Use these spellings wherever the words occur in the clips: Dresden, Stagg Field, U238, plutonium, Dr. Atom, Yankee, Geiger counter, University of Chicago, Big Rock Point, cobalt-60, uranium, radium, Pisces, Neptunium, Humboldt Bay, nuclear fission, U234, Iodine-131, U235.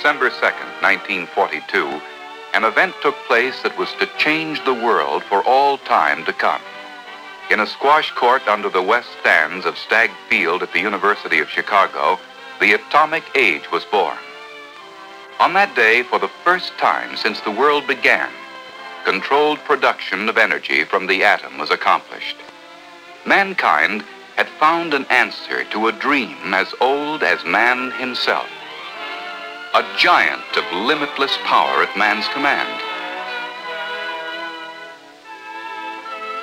December 2nd, 1942, an event took place that was to change the world for all time to come. In a squash court under the west stands of Stagg Field at the University of Chicago, the atomic age was born. On that day, for the first time since the world began, controlled production of energy from the atom was accomplished. Mankind had found an answer to a dream as old as man himself, a giant of limitless power at man's command.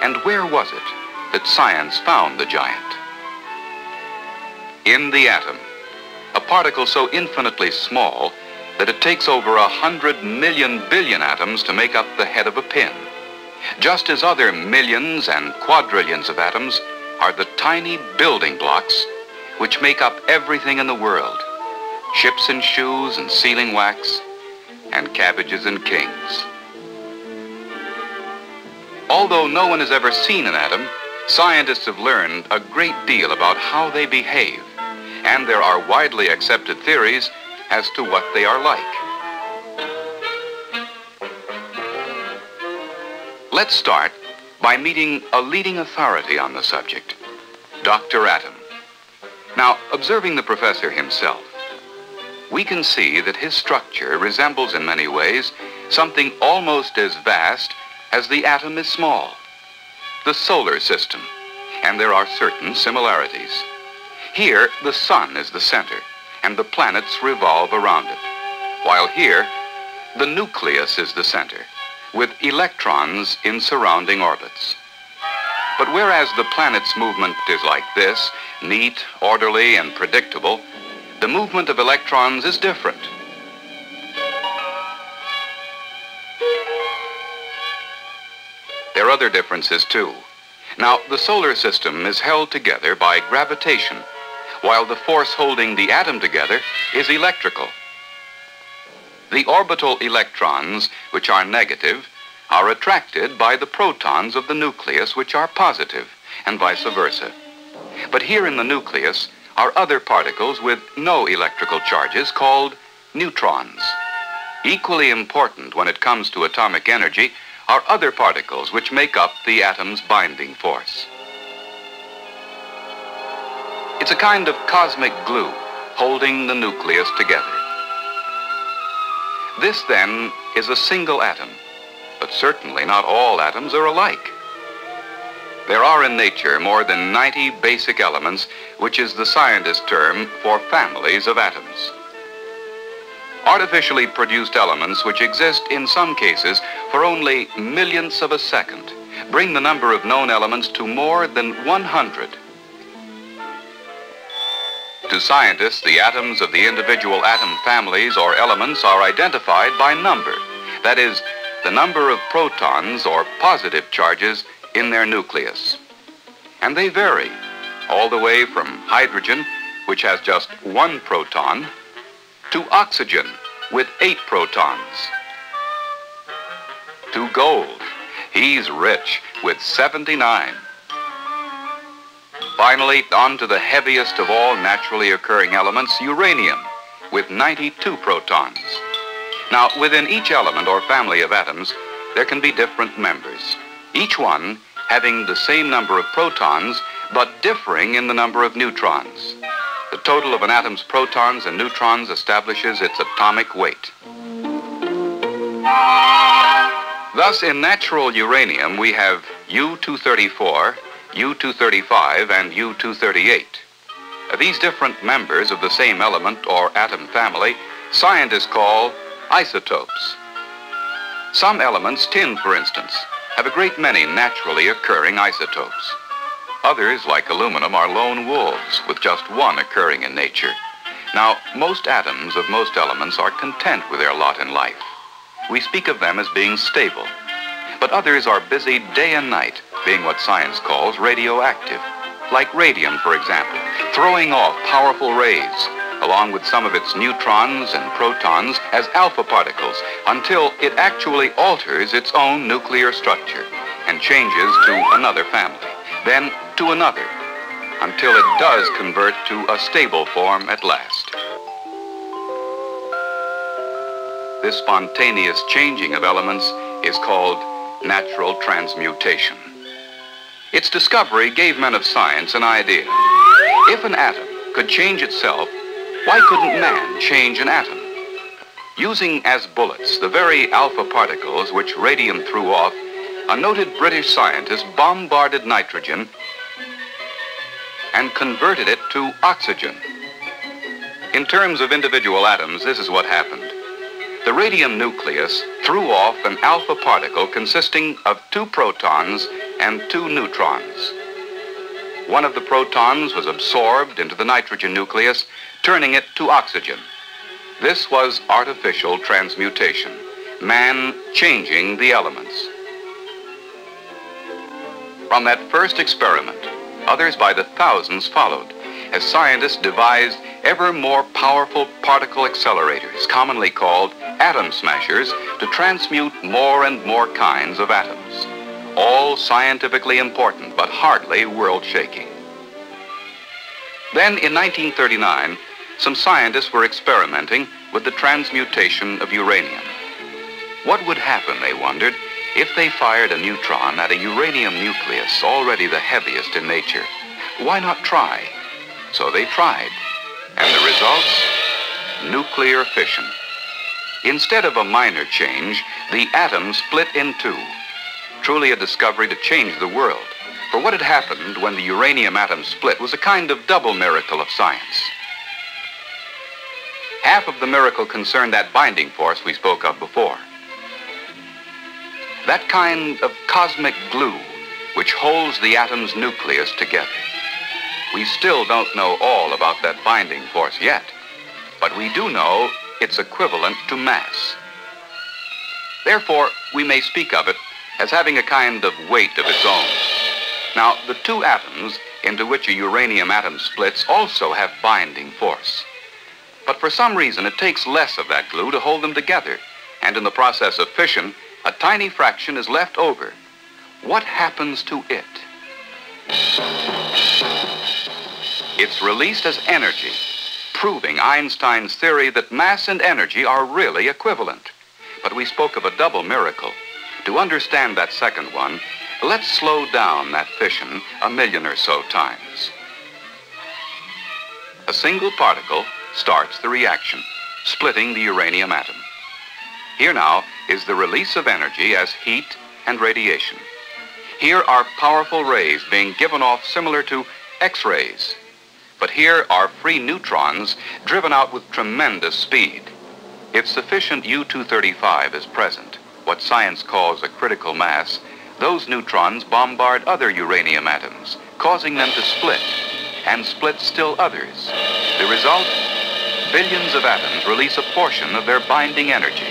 And where was it that science found the giant? In the atom, a particle so infinitely small that it takes over 100 million billion atoms to make up the head of a pin, just as other millions and quadrillions of atoms are the tiny building blocks which make up everything in the world, ships and shoes and sealing wax and cabbages and kings. Although no one has ever seen an atom, scientists have learned a great deal about how they behave, and there are widely accepted theories as to what they are like. Let's start by meeting a leading authority on the subject, Dr. Atom. Now, observing the professor himself, we can see that his structure resembles in many ways something almost as vast as the atom is small, the solar system, and there are certain similarities. Here, the sun is the center, and the planets revolve around it, while here, the nucleus is the center, with electrons in surrounding orbits. But whereas the planet's movement is like this, neat, orderly, and predictable, the movement of electrons is different. There are other differences too. Now, the solar system is held together by gravitation, while the force holding the atom together is electrical. The orbital electrons, which are negative, are attracted by the protons of the nucleus, which are positive, and vice versa. But here in the nucleus are other particles with no electrical charges called neutrons. Equally important when it comes to atomic energy are other particles which make up the atom's binding force. It's a kind of cosmic glue holding the nucleus together. This then is a single atom, but certainly not all atoms are alike. There are in nature more than 90 basic elements, which is the scientist's term for families of atoms. Artificially produced elements which exist in some cases for only millionths of a second bring the number of known elements to more than 100. To scientists, the atoms of the individual atom families or elements are identified by number, that is, the number of protons or positive charges in their nucleus. And they vary all the way from hydrogen, which has just one proton, to oxygen with 8 protons, to gold, he's rich, with 79. Finally, on to the heaviest of all naturally occurring elements, uranium, with 92 protons. Now, within each element or family of atoms, there can be different members, each one having the same number of protons, but differing in the number of neutrons. The total of an atom's protons and neutrons establishes its atomic weight. Thus, in natural uranium, we have U234, U235 and U238. These different members of the same element or atom family, scientists call isotopes. Some elements, tin for instance, have a great many naturally occurring isotopes. Others, like aluminum, are lone wolves with just one occurring in nature. Now, most atoms of most elements are content with their lot in life. We speak of them as being stable, but others are busy day and night, being what science calls radioactive, like radium, for example, throwing off powerful rays, along with some of its neutrons and protons as alpha particles, until it actually alters its own nuclear structure and changes to another family, then to another, until it does convert to a stable form at last. This spontaneous changing of elements is called natural transmutation. Its discovery gave men of science an idea. If an atom could change itself, why couldn't man change an atom? Using as bullets the very alpha particles which radium threw off, a noted British scientist bombarded nitrogen and converted it to oxygen. In terms of individual atoms, this is what happened. The radium nucleus threw off an alpha particle consisting of 2 protons and 2 neutrons. One of the protons was absorbed into the nitrogen nucleus, turning it to oxygen. This was artificial transmutation, man changing the elements. From that first experiment, others by the thousands followed, as scientists devised ever more powerful particle accelerators, commonly called atom smashers, to transmute more and more kinds of atoms, all scientifically important but hardly world-shaking. Then in 1939, some scientists were experimenting with the transmutation of uranium. What would happen, they wondered, if they fired a neutron at a uranium nucleus already the heaviest in nature? Why not try? So they tried, and the results? Nuclear fission. Instead of a minor change, the atom split in two. Truly a discovery to change the world. For what had happened when the uranium atom split was a kind of double miracle of science. Half of the miracle concerned that binding force we spoke of before. That kind of cosmic glue which holds the atom's nucleus together. We still don't know all about that binding force yet, but we do know it's equivalent to mass. Therefore, we may speak of it as having a kind of weight of its own. Now, the two atoms into which a uranium atom splits also have binding force. But for some reason, it takes less of that glue to hold them together, and in the process of fission, a tiny fraction is left over. What happens to it? It's released as energy, proving Einstein's theory that mass and energy are really equivalent. But we spoke of a double miracle. To understand that second one, let's slow down that fission 1 million or so times. A single particle starts the reaction, splitting the uranium atom. Here now is the release of energy as heat and radiation. Here are powerful rays being given off similar to X-rays. But here are free neutrons driven out with tremendous speed. If sufficient U235 is present, what science calls a critical mass, those neutrons bombard other uranium atoms, causing them to split, and split still others. The result? Billions of atoms release a portion of their binding energy.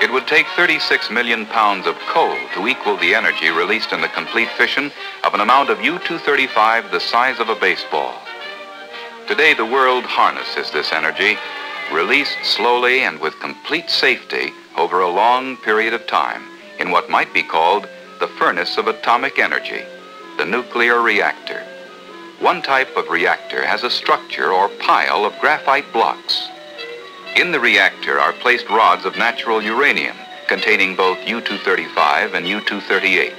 It would take 36 million pounds of coal to equal the energy released in the complete fission of an amount of U235 the size of a baseball. Today, the world harnesses this energy, released slowly and with complete safety over a long period of time in what might be called the furnace of atomic energy, the nuclear reactor. One type of reactor has a structure or pile of graphite blocks. In the reactor are placed rods of natural uranium containing both U235 and U238.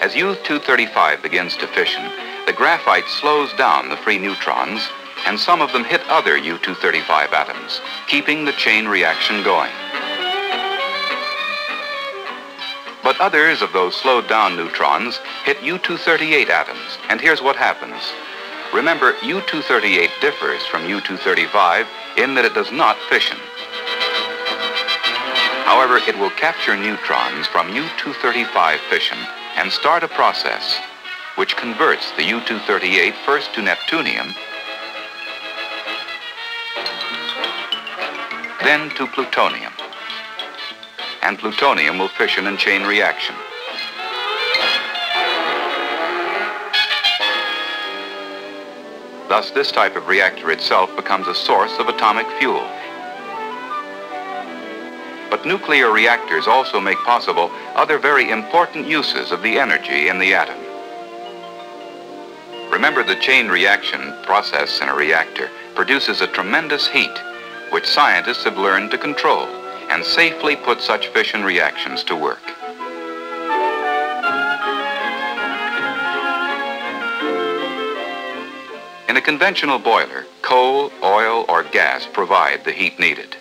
As U235 begins to fission, the graphite slows down the free neutrons, and some of them hit other U235 atoms, keeping the chain reaction going. But others of those slowed down neutrons hit U238 atoms, and here's what happens. Remember, U238 differs from U235 in that it does not fission. However, it will capture neutrons from U235 fission and start a process which converts the U238 first to Neptunium, then to plutonium. And plutonium will fission in chain reaction. Thus, this type of reactor itself becomes a source of atomic fuel. But nuclear reactors also make possible other very important uses of the energy in the atom. Remember the chain reaction process in a reactor produces a tremendous heat, which scientists have learned to control and safely put such fission reactions to work. In a conventional boiler, coal, oil, or gas provide the heat needed.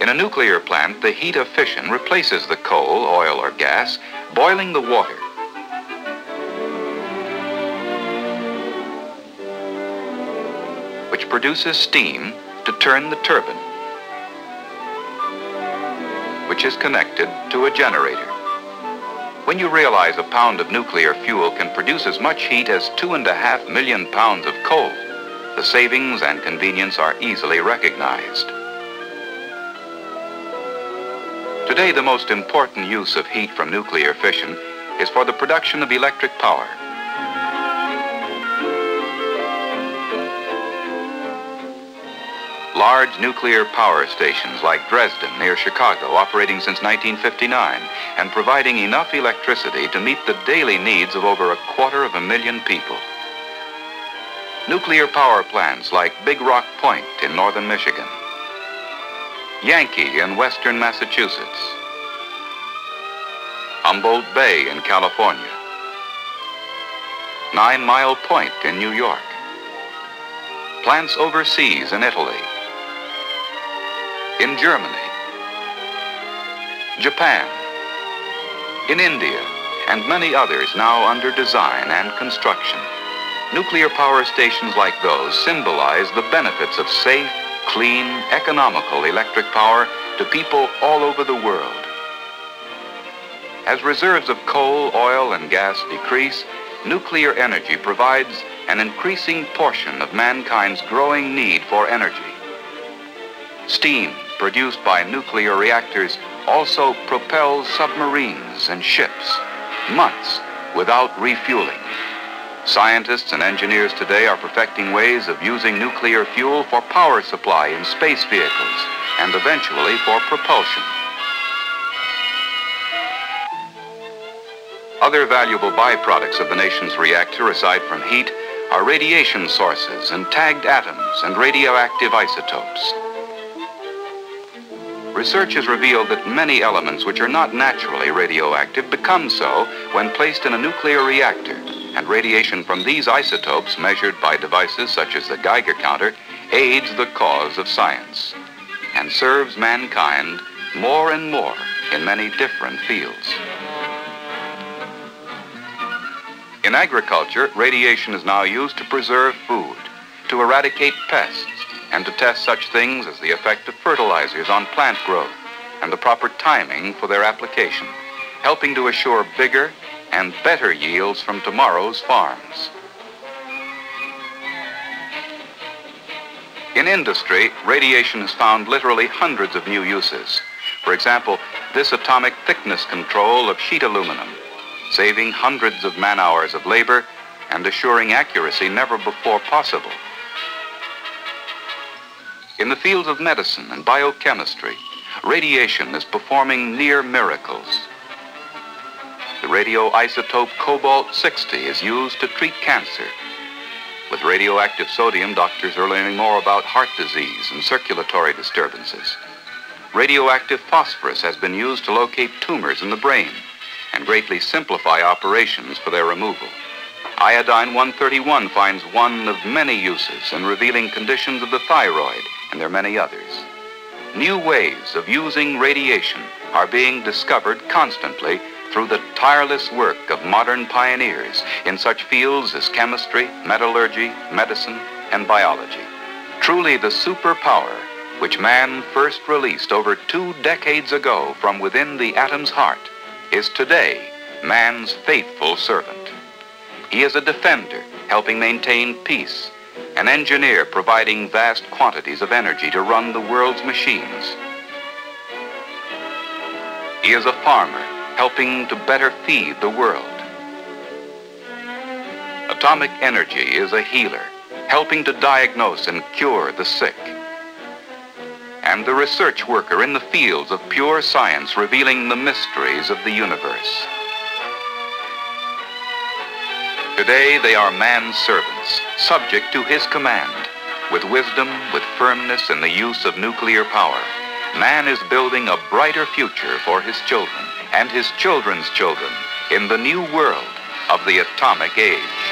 In a nuclear plant, the heat of fission replaces the coal, oil, or gas, boiling the water. Which produces steam to turn the turbine, which is connected to a generator. When you realize a pound of nuclear fuel can produce as much heat as 2.5 million pounds of coal, the savings and convenience are easily recognized. Today, the most important use of heat from nuclear fission is for the production of electric power. Large nuclear power stations like Dresden near Chicago, operating since 1959 and providing enough electricity to meet the daily needs of over 250,000 people. Nuclear power plants like Big Rock Point in northern Michigan, Yankee in western Massachusetts, Humboldt Bay in California, 9 Mile Point in New York, plants overseas in Italy, in Germany, Japan, in India, and many others now under design and construction. Nuclear power stations like those symbolize the benefits of safe, clean, economical electric power to people all over the world. As reserves of coal, oil, and gas decrease, nuclear energy provides an increasing portion of mankind's growing need for energy. Steam produced by nuclear reactors also propels submarines and ships months without refueling. Scientists and engineers today are perfecting ways of using nuclear fuel for power supply in space vehicles and eventually for propulsion. Other valuable byproducts of the nation's reactor, aside from heat, are radiation sources and tagged atoms and radioactive isotopes. Research has revealed that many elements which are not naturally radioactive become so when placed in a nuclear reactor, and radiation from these isotopes, measured by devices such as the Geiger counter, aids the cause of science and serves mankind more and more in many different fields. In agriculture, radiation is now used to preserve food, to eradicate pests, and to test such things as the effect of fertilizers on plant growth and the proper timing for their application, helping to assure bigger and better yields from tomorrow's farms. In industry, radiation has found literally hundreds of new uses. For example, this atomic thickness control of sheet aluminum, saving hundreds of man-hours of labor and assuring accuracy never before possible. In the fields of medicine and biochemistry, radiation is performing near miracles. The radioisotope cobalt-60 is used to treat cancer. With radioactive sodium, doctors are learning more about heart disease and circulatory disturbances. Radioactive phosphorus has been used to locate tumors in the brain and greatly simplify operations for their removal. Iodine-131 finds one of many uses in revealing conditions of the thyroid, and there are many others. New ways of using radiation are being discovered constantly through the tireless work of modern pioneers in such fields as chemistry, metallurgy, medicine, and biology. Truly the superpower which man first released over 2 decades ago from within the atom's heart is today man's faithful servant. He is a defender, helping maintain peace, an engineer providing vast quantities of energy to run the world's machines. He is a farmer, helping to better feed the world. Atomic energy is a healer, helping to diagnose and cure the sick. And the research worker in the fields of pure science, revealing the mysteries of the universe. Today they are man's servants, subject to his command. With wisdom, with firmness, and the use of nuclear power, man is building a brighter future for his children and his children's children in the new world of the atomic age.